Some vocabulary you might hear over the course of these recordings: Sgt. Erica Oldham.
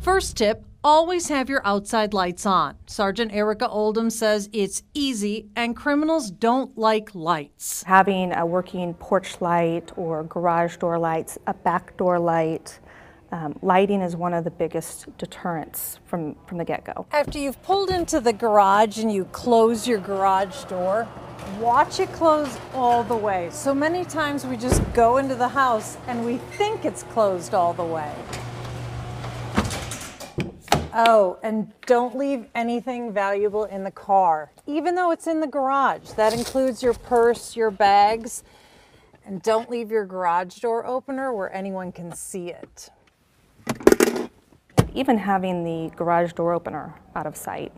First tip, always have your outside lights on. Sergeant Erica Oldham says it's easy and criminals don't like lights. Having a working porch light or garage door lights, a back door light, lighting is one of the biggest deterrents from the get-go. After you've pulled into the garage and you close your garage door, watch it close all the way. So many times we just go into the house and we think it's closed all the way. Oh, and don't leave anything valuable in the car, even though it's in the garage. That includes your purse, your bags, and don't leave your garage door opener where anyone can see it. Even having the garage door opener out of sight,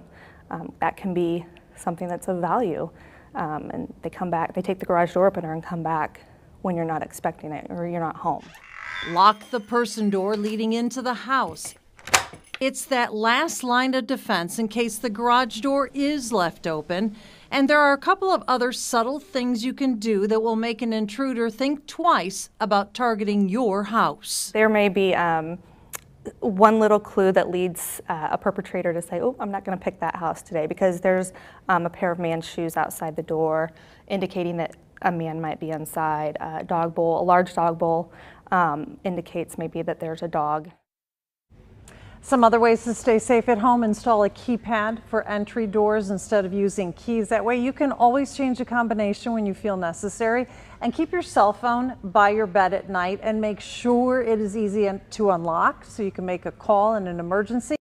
that can be something that's of value. And they come back, they take the garage door opener and come back when you're not expecting it or you're not home. Lock the person door leading into the house. It's that last line of defense in case the garage door is left open. And there are a couple of other subtle things you can do that will make an intruder think twice about targeting your house. There may be one little clue that leads a perpetrator to say, oh, I'm not going to pick that house today, because there's a pair of man's shoes outside the door indicating that a man might be inside. A dog bowl, a large dog bowl, indicates maybe that there's a dog. Some other ways to stay safe at home: install a keypad for entry doors instead of using keys. That way you can always change the combination when you feel necessary, and keep your cell phone by your bed at night and make sure it is easy to unlock so you can make a call in an emergency.